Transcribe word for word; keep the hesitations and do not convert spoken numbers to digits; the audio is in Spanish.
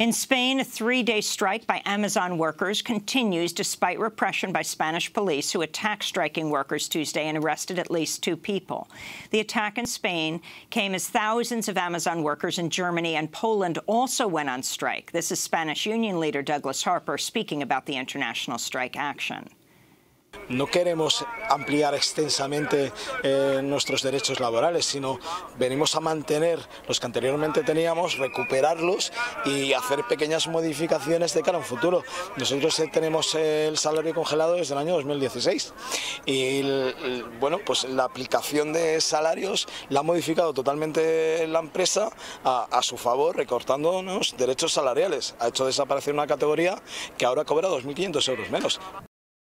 In Spain, a three-day strike by Amazon workers continues despite repression by Spanish police, who attacked striking workers Tuesday and arrested at least two people. The attack in Spain came as thousands of Amazon workers in Germany and Poland also went on strike. This is Spanish union leader Douglas Harper speaking about the international strike action. No queremos ampliar extensamente eh, nuestros derechos laborales, sino venimos a mantener los que anteriormente teníamos, recuperarlos y hacer pequeñas modificaciones de cara a un futuro. Nosotros eh, tenemos el salario congelado desde el año dos mil dieciséis y el, el, bueno, pues la aplicación de salarios la ha modificado totalmente la empresa a, a su favor, recortándonos derechos salariales. Ha hecho desaparecer una categoría que ahora cobra dos mil quinientos euros menos.